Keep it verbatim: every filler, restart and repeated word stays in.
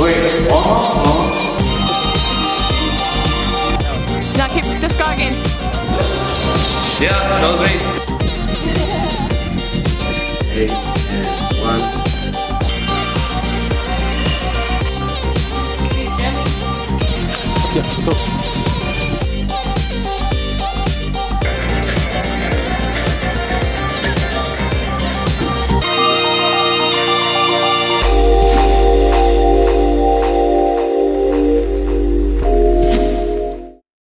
Wait, one more? One more? No, keep, just go again. Yeah, that was great. Eight, one. Okay, go.